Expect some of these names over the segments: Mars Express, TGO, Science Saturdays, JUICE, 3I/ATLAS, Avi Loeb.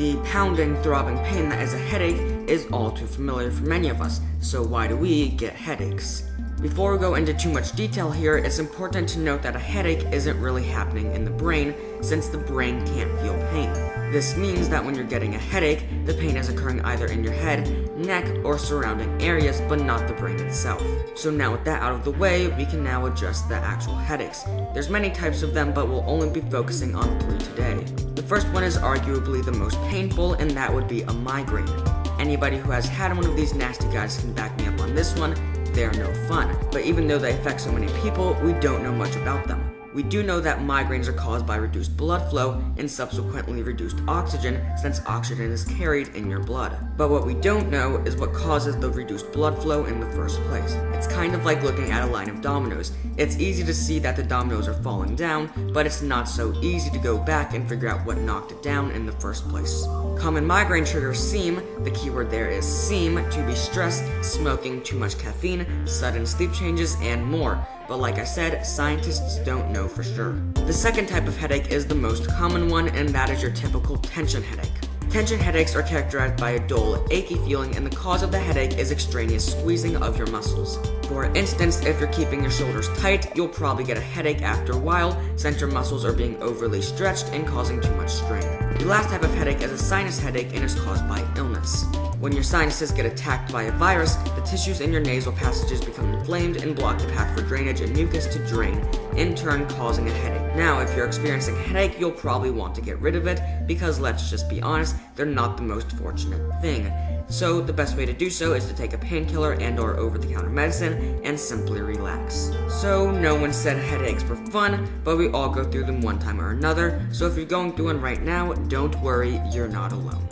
The pounding, throbbing pain that is a headache is all too familiar for many of us, so why do we get headaches? Before we go into too much detail here, it's important to note that a headache isn't really happening in the brain, since the brain can't feel pain. This means that when you're getting a headache, the pain is occurring either in your head, neck, or surrounding areas, but not the brain itself. So now with that out of the way, we can now address the actual headaches. There's many types of them, but we'll only be focusing on three today. The first one is arguably the most painful, and that would be a migraine. Anybody who has had one of these nasty guys can back me up on this one. They are no fun, but even though they affect so many people, we don't know much about them. We do know that migraines are caused by reduced blood flow and subsequently reduced oxygen, since oxygen is carried in your blood. But what we don't know is what causes the reduced blood flow in the first place. It's kind of like looking at a line of dominoes. It's easy to see that the dominoes are falling down, but it's not so easy to go back and figure out what knocked it down in the first place. Common migraine triggers seem, the keyword there is seem, to be stress, smoking, too much caffeine, sudden sleep changes, and more. But like I said, scientists don't know for sure. The second type of headache is the most common one, and that is your typical tension headache. Tension headaches are characterized by a dull, achy feeling, and the cause of the headache is extraneous squeezing of your muscles. For instance, if you're keeping your shoulders tight, you'll probably get a headache after a while, since your muscles are being overly stretched and causing too much strain. The last type of headache is a sinus headache, and is caused by illness. When your sinuses get attacked by a virus, the tissues in your nasal passages become inflamed and block the path for drainage and mucus to drain, in turn causing a headache. Now, if you're experiencing a headache, you'll probably want to get rid of it, because let's just be honest, they're not the most fortunate thing. So the best way to do so is to take a painkiller and/or over-the-counter medicine and simply relax. So no one said headaches were fun, but we all go through them one time or another, so if you're going through one right now, don't worry, you're not alone.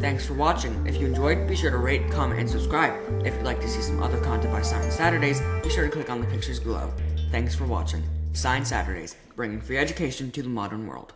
Thanks for watching. If you enjoyed, be sure to rate, comment, and subscribe. If you'd like to see some other content by Science Saturdays, be sure to click on the pictures below. Thanks for watching. Science Saturdays, bringing free education to the modern world.